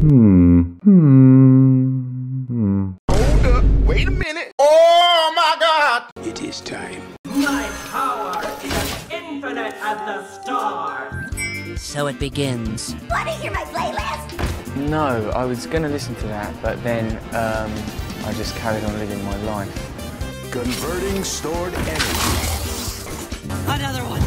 Hold up, wait a minute. Oh my God! It is time. My power is infinite as the stars. So it begins. Wanna hear my playlist? No, I was gonna listen to that, but then I just carried on living my life. Converting stored energy. Another one.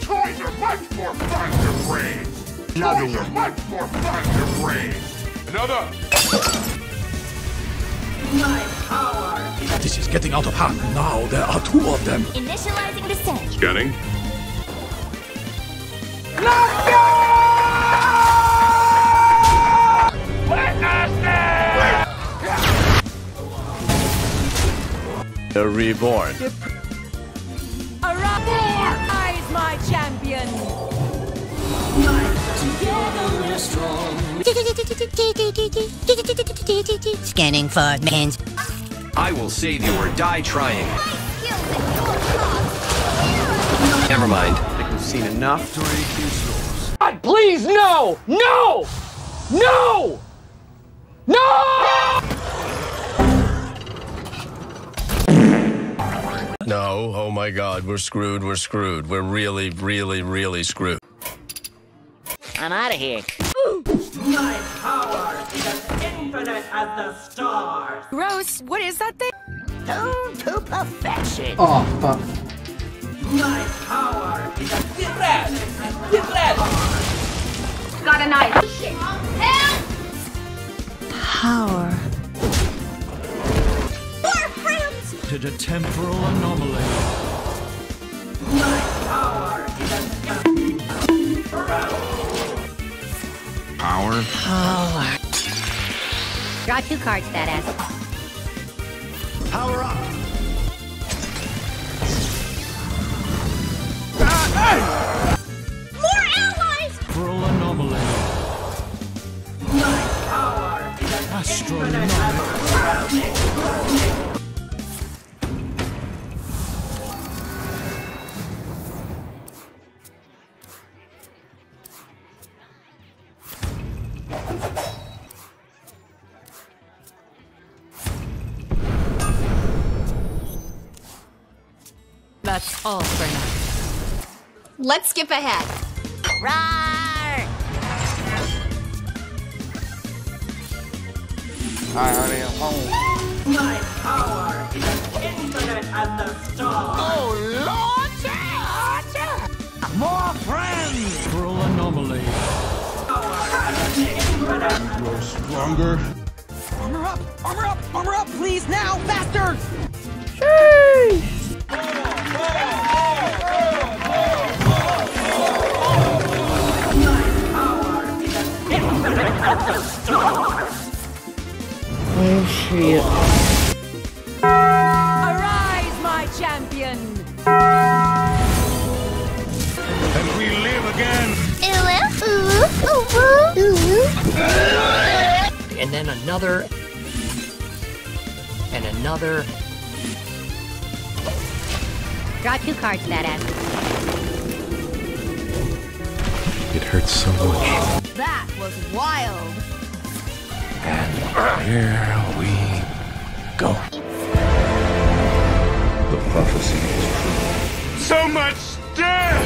Toys are much more fun to praise. Another one. Much more fun to praise. Another. My power. This is getting out of hand. Now there are two of them. Initializing the set. Scanning. Let's go! Let us in! They're reborn. My champion. Together we're strong. Scanning for mans. I will save you or die trying. Never mind. I think we've seen enough to reduce yours. God, please, no! No! No! No, oh my God, we're screwed. We're really, really, really screwed. I'm out of here. Ooh. My power is as infinite as the stars. Gross, what is that thing? Oh, to perfection. Oh, fuck. My power is as... Get that! Get that! Got a knife. Shit. Help! Power. A temporal anomaly. My power is a power. Power. Draw two cards, that ass. Power up. Ah, hey! More allies. Temporal anomaly. My power is an astral anomaly. That's all for now. Let's skip ahead. Roar! I already am home. My power is as infinite as the stars. Oh, Lord! More friends! Cruel anomaly. You're stronger. Armor up! Armor up! Armor up! Please, now! Faster! Sheesh! Oh shit. Arise, my champion. And we live again. And then another. And another. Draw two cards, that ass. It hurts so much. That was wild. And here we go. The prophecy is true. So much death!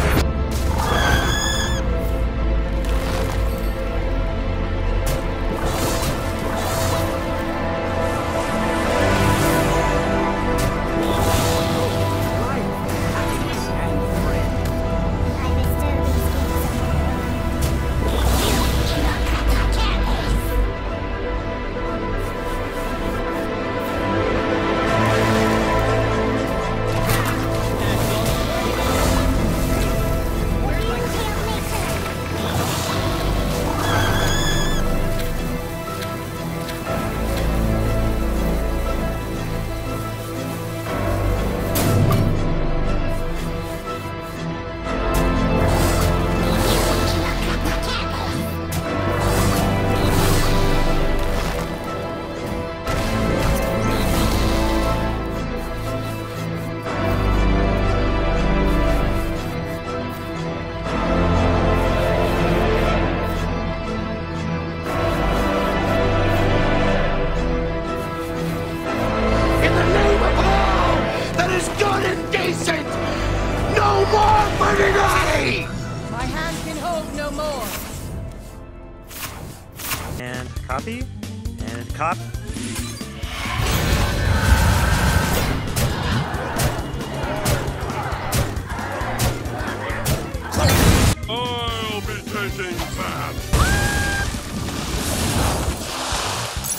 Copy. And cop. I'll be taking that.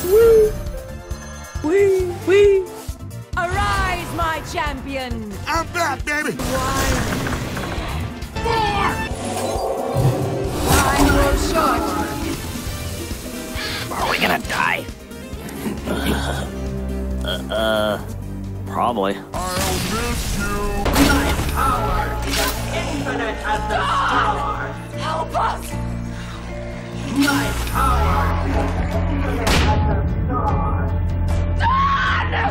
Woo! Wee! Wee! Arise, my champion! I'm back, baby! 1, 4! One more shot! Are we gonna die? Probably. I'll miss you! My power is infinite as the stars! Help us! My power is infinite as the stars!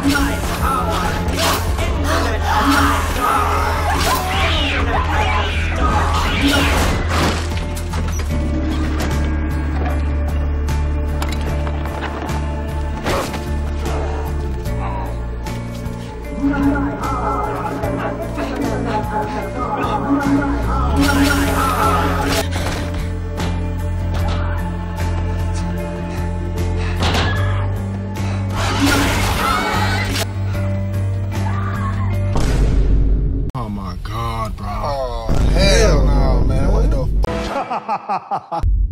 My power is infinite as my stars! Infinite as the stars! Oh my God, bro. Oh, hell no, man. What the f***?